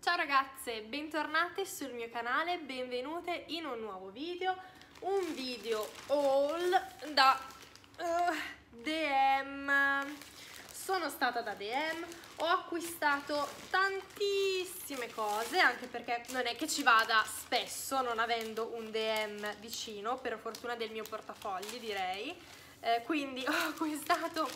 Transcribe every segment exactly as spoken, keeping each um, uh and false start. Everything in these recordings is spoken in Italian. Ciao ragazze, bentornate sul mio canale, benvenute in un nuovo video, un video haul da uh, D M. Sono stata da D M, ho acquistato tantissime cose, anche perché non è che ci vada spesso non avendo un D M vicino, per fortuna del mio portafogli direi, eh, quindi ho acquistato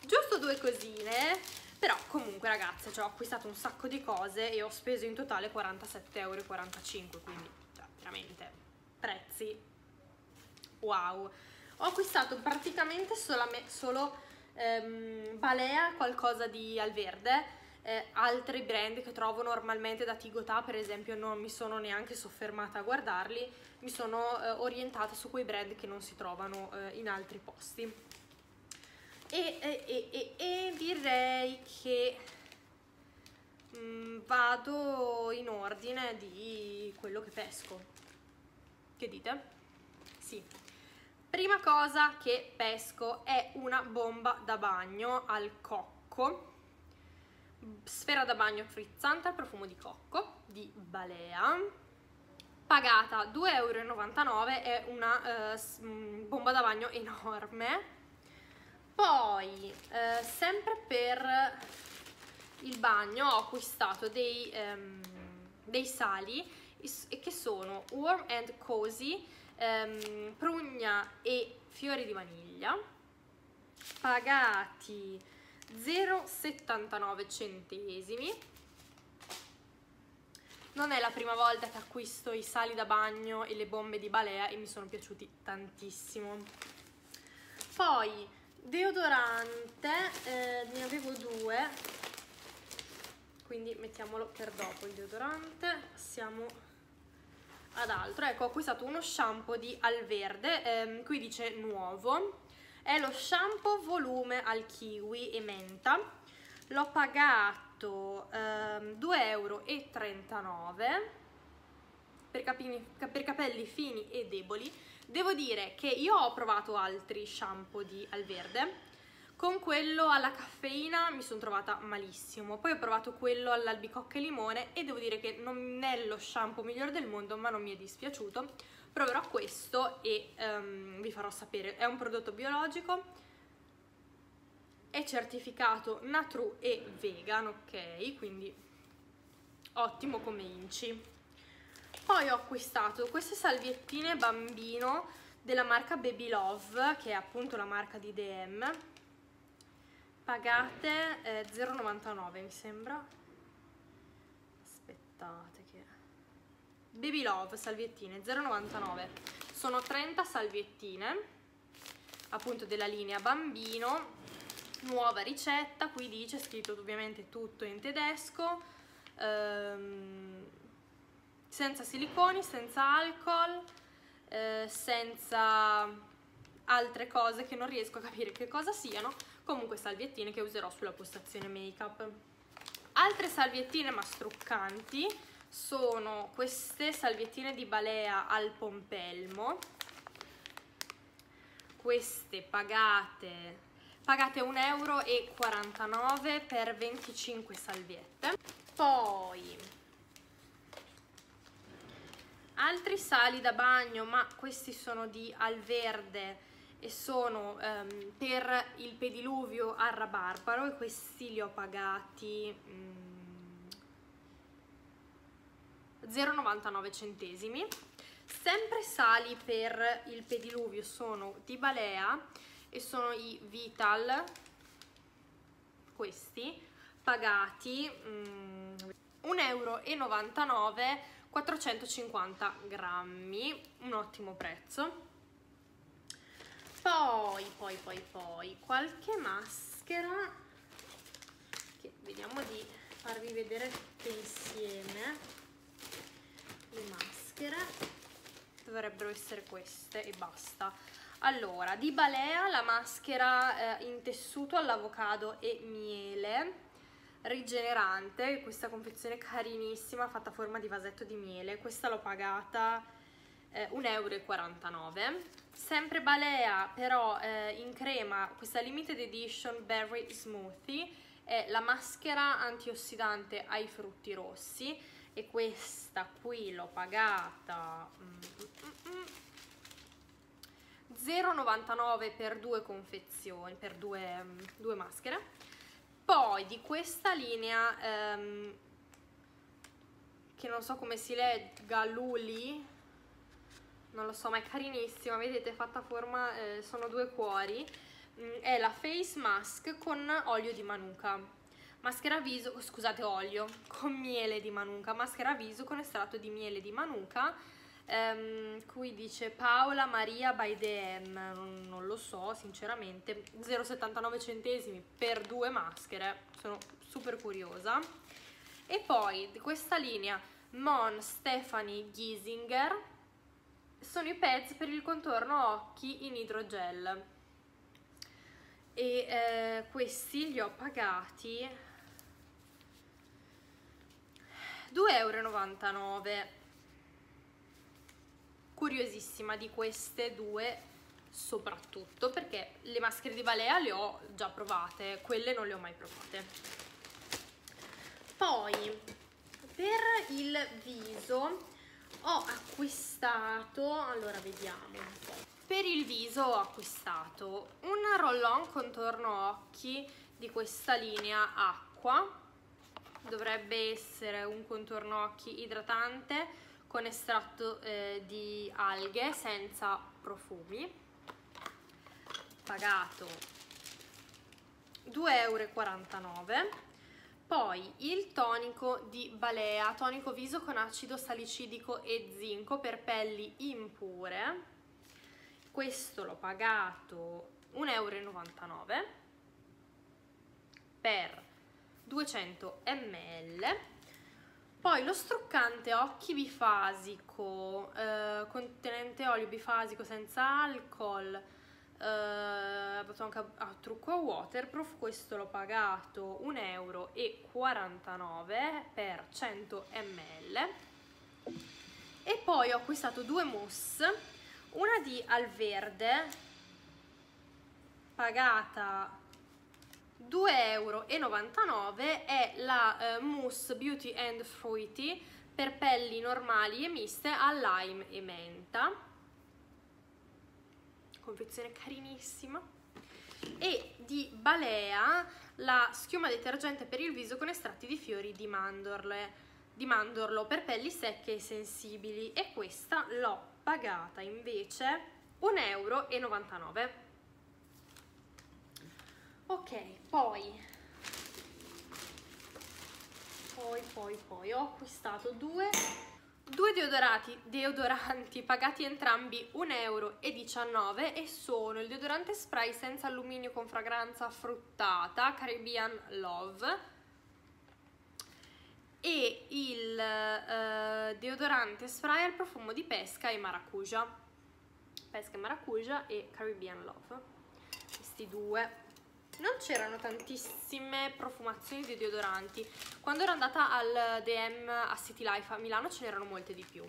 giusto due cosine. Però comunque ragazze, cioè, ho acquistato un sacco di cose e ho speso in totale quarantasette virgola quarantacinque euro, quindi cioè, veramente prezzi wow. Ho acquistato praticamente solo ehm, Balea, qualcosa di Alverde, eh, altri brand che trovo normalmente da Tigotà per esempio non mi sono neanche soffermata a guardarli, mi sono eh, orientata su quei brand che non si trovano eh, in altri posti. E, e, e, e direi che mh, vado in ordine di quello che pesco. Che dite? Sì. Prima cosa che pesco è una bomba da bagno al cocco, sfera da bagno frizzante al profumo di cocco di Balea, pagata due virgola novantanove euro, è una uh, bomba da bagno enorme. Poi, eh, sempre per il bagno, ho acquistato dei, um, dei sali che sono Warm and Cozy, um, prugna e fiori di vaniglia, pagati zero virgola settantanove centesimi. Non è la prima volta che acquisto i sali da bagno e le bombe di Balea e mi sono piaciuti tantissimo. Poi, deodorante, eh, ne avevo due, quindi mettiamolo per dopo il deodorante, passiamo ad altro. Ecco, ho acquistato uno shampoo di Alverde, ehm, qui dice nuovo, è lo shampoo volume al kiwi e menta, l'ho pagato ehm, due virgola trentanove euro per, capini, per capelli fini e deboli. Devo dire che io ho provato altri shampoo di Alverde, con quello alla caffeina mi sono trovata malissimo, poi ho provato quello all'albicocca e limone e devo dire che non è lo shampoo migliore del mondo ma non mi è dispiaciuto. Proverò questo e um, vi farò sapere. È un prodotto biologico, è certificato Natrue e vegan, ok, quindi ottimo come inci. Poi ho acquistato queste salviettine bambino della marca Baby Love, che è appunto la marca di D M, pagate eh, zero virgola novantanove mi sembra, aspettate che... Baby Love salviettine zero virgola novantanove, sono trenta salviettine appunto della linea bambino, nuova ricetta, qui dice, scritto ovviamente tutto in tedesco, ehm... senza siliconi, senza alcol, eh, senza altre cose che non riesco a capire che cosa siano. Comunque salviettine che userò sulla postazione make-up. Altre salviettine ma struccanti sono queste salviettine di Balea al pompelmo. Queste pagate, pagate un euro e quarantanove per venticinque salviette. Poi... altri sali da bagno, ma questi sono di Alverde e sono ehm, per il pediluvio al rabarbaro e questi li ho pagati mm, zero virgola novantanove centesimi. Sempre sali per il pediluvio sono di Balea e sono i Vital, questi pagati mm, un euro e novantanove, quattrocentocinquanta grammi, un ottimo prezzo. Poi, poi, poi, poi, qualche maschera che vediamo di farvi vedere tutte insieme. Le maschere dovrebbero essere queste e basta. Allora, di Balea la maschera eh, in tessuto all'avocado e miele rigenerante, questa confezione carinissima fatta a forma di vasetto di miele, questa l'ho pagata eh, un euro e quarantanove. Sempre Balea però eh, in crema, questa limited edition berry smoothie è la maschera antiossidante ai frutti rossi, e questa qui l'ho pagata zero virgola novantanove per due confezioni, per due, due maschere. Poi di questa linea ehm, che non so come si legga, Luli, non lo so, ma è carinissima, vedete, fatta a forma, eh, sono due cuori, mm, è la face mask con olio di manuka, maschera viso, scusate, olio con miele di manuka, maschera viso con estratto di miele di manuka. Um, qui dice Paola Maria by D M, non, non lo so sinceramente, zero virgola settantanove centesimi per due maschere, sono super curiosa. E poi di questa linea Mon Stefani Giesinger sono i pads per il contorno occhi in idrogel, e eh, questi li ho pagati due virgola novantanove euro. Curiosissima di queste due, soprattutto perché le maschere di Balea le ho già provate, quelle non le ho mai provate. Poi per il viso ho acquistato, allora vediamo un po'. Per il viso ho acquistato un roll-on contorno occhi di questa linea acqua, dovrebbe essere un contorno occhi idratante con estratto eh, di alghe senza profumi, pagato due virgola quarantanove euro. Poi il tonico di Balea, tonico viso con acido salicidico e zinco per pelli impure, questo l'ho pagato uno virgola novantanove euro per duecento millilitri. Poi lo struccante occhi bifasico, eh, contenente olio bifasico senza alcol, ho uh, fatto anche a, a trucco waterproof, questo l'ho pagato uno virgola quarantanove euro per cento millilitri. E poi ho acquistato due mousse, una di Alverde pagata due virgola novantanove euro, è la uh, mousse beauty and fruity per pelli normali e miste a lime e menta, confezione carinissima. E di Balea la schiuma detergente per il viso con estratti di fiori di mandorle di mandorlo per pelli secche e sensibili, e questa l'ho pagata invece uno virgola novantanove euro. Ok, poi poi poi poi ho acquistato due Due deodorati, deodoranti pagati entrambi uno virgola diciannove euro, e sono il deodorante spray senza alluminio con fragranza fruttata Caribbean Love, e il eh, deodorante spray al profumo di pesca e maracuja, pesca e maracuja e Caribbean Love. Questi due. Non c'erano tantissime profumazioni di deodoranti. Quando ero andata al D M a City Life a Milano ce n'erano molte di più.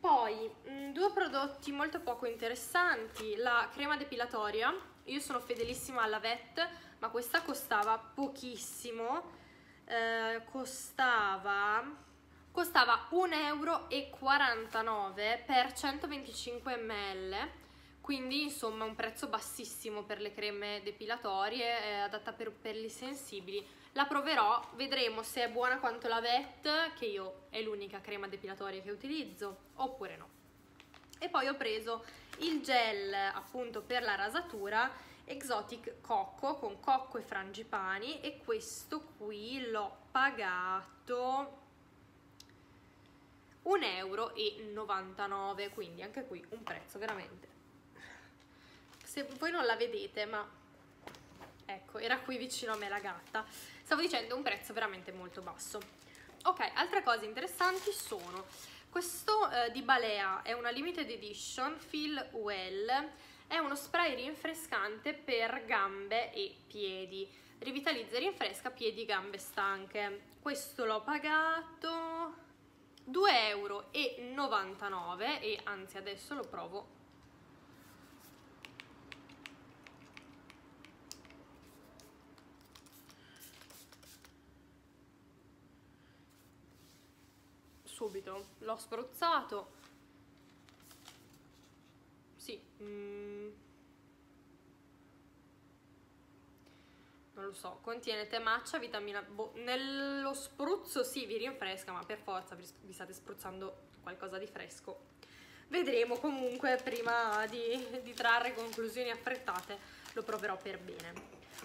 Poi, mh, due prodotti molto poco interessanti. La crema depilatoria. Io sono fedelissima alla V E T, ma questa costava pochissimo. Eh, costava, costava uno virgola quarantanove euro per centoventicinque millilitri. Quindi insomma un prezzo bassissimo per le creme depilatorie, eh, adatta per pelli sensibili. La proverò, vedremo se è buona quanto la V E T, che io è l'unica crema depilatoria che utilizzo, oppure no. E poi ho preso il gel appunto per la rasatura Exotic Cocco, con cocco e frangipani, e questo qui l'ho pagato uno virgola novantanove euro, quindi anche qui un prezzo veramente... Se voi non la vedete, ma ecco, era qui vicino a me la gatta. Stavo dicendo un prezzo veramente molto basso. Ok, altre cose interessanti sono questo eh, di Balea, è una limited edition, Feel Well, è uno spray rinfrescante per gambe e piedi, rivitalizza e rinfresca piedi e gambe stanche. Questo l'ho pagato due virgola novantanove euro, e anzi adesso lo provo. subito, l'ho spruzzato, sì, mm. non lo so, contiene tè matcha, vitamina, boh, nello spruzzo sì, vi rinfresca, ma per forza vi state spruzzando qualcosa di fresco. Vedremo comunque, prima di, di trarre conclusioni affrettate, lo proverò per bene.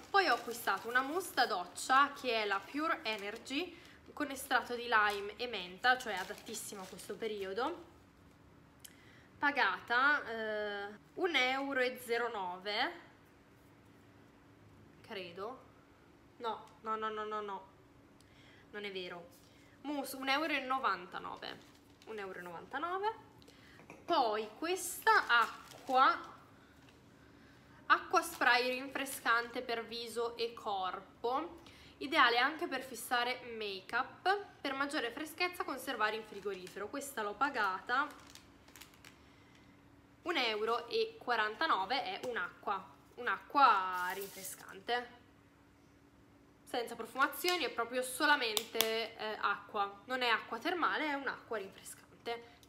Poi ho acquistato una mousse doccia che è la Pure Energy con estratto di lime e menta, cioè adattissima a questo periodo, pagata eh, un euro e nove, credo, no, no, no, no, no, no, non è vero, mousse un euro e novantanove, un euro e novantanove. Poi questa acqua, acqua spray rinfrescante per viso e corpo, ideale anche per fissare make up, per maggiore freschezza, conservare in frigorifero. Questa l'ho pagata un euro e quarantanove, è un'acqua, un'acqua rinfrescante, senza profumazioni, è proprio solamente eh, acqua, non è acqua termale, è un'acqua rinfrescante,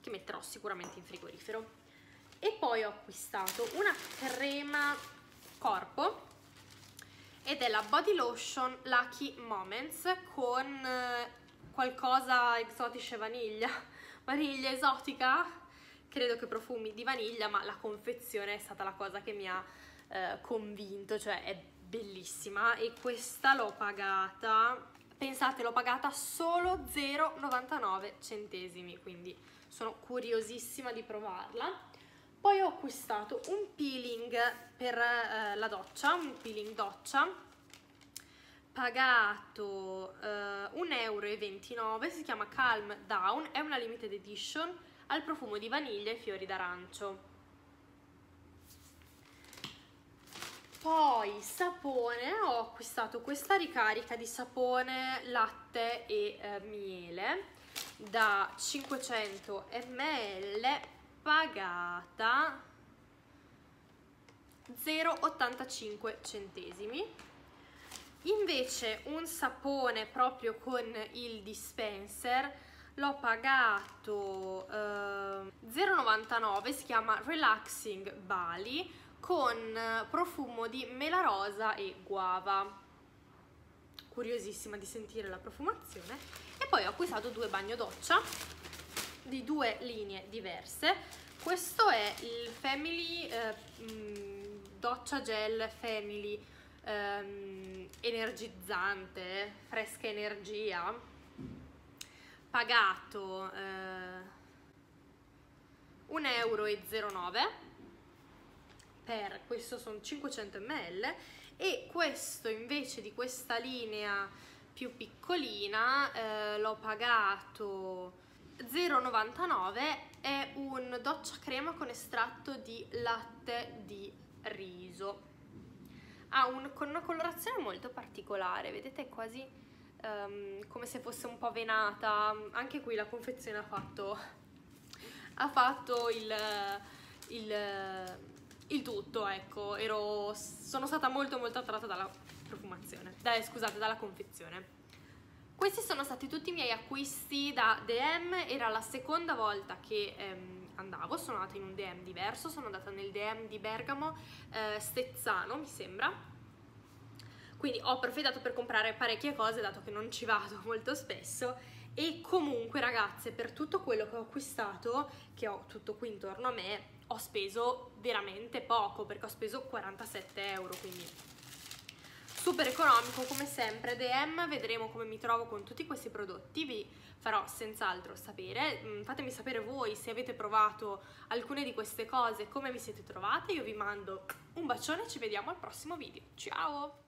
che metterò sicuramente in frigorifero. E poi ho acquistato una crema corpo ed è la Body Lotion Lucky Moments con qualcosa exotice vaniglia, vaniglia esotica, credo che profumi di vaniglia, ma la confezione è stata la cosa che mi ha eh, convinto, cioè è bellissima, e questa l'ho pagata, pensate, l'ho pagata solo zero virgola novantanove centesimi, quindi sono curiosissima di provarla. Poi ho acquistato un peeling per eh, la doccia, un peeling doccia, pagato eh, un euro e ventinove, si chiama Calm Down, è una limited edition al profumo di vaniglia e fiori d'arancio. Poi sapone, ho acquistato questa ricarica di sapone, latte e eh, miele da cinquecento millilitri, pagata zero virgola ottantacinque centesimi. Invece un sapone proprio con il dispenser l'ho pagato eh, zero virgola novantanove, si chiama Relaxing Bali con profumo di mela rosa e guava, curiosissima di sentire la profumazione. E poi ho acquistato due bagno doccia di due linee diverse. Questo è il Family eh, doccia gel Family eh, energizzante, fresca energia, pagato eh, un euro e nove. Per questo sono cinquecento millilitri, e questo invece di questa linea più piccolina eh, l'ho pagato zero virgola novantanove, è un doccia crema con estratto di latte di riso, ha un, con una colorazione molto particolare, vedete, quasi um, come se fosse un po' venata. Anche qui la confezione ha fatto ha fatto il, il il tutto, ecco, ero, sono stata molto molto attratta dalla profumazione, da, scusate, dalla confezione. Questi sono stati tutti i miei acquisti da D M, era la seconda volta che ehm, andavo, sono andata in un D M diverso, sono andata nel D M di Bergamo, eh, Stezzano mi sembra, quindi ho approfittato per comprare parecchie cose, dato che non ci vado molto spesso. E comunque ragazze, per tutto quello che ho acquistato, che ho tutto qui intorno a me, ho speso veramente poco, perché ho speso quarantasette euro, quindi super economico come sempre. D M, vedremo come mi trovo con tutti questi prodotti, vi farò senz'altro sapere. Fatemi sapere voi se avete provato alcune di queste cose, come vi siete trovate. Io vi mando un bacione e ci vediamo al prossimo video, ciao!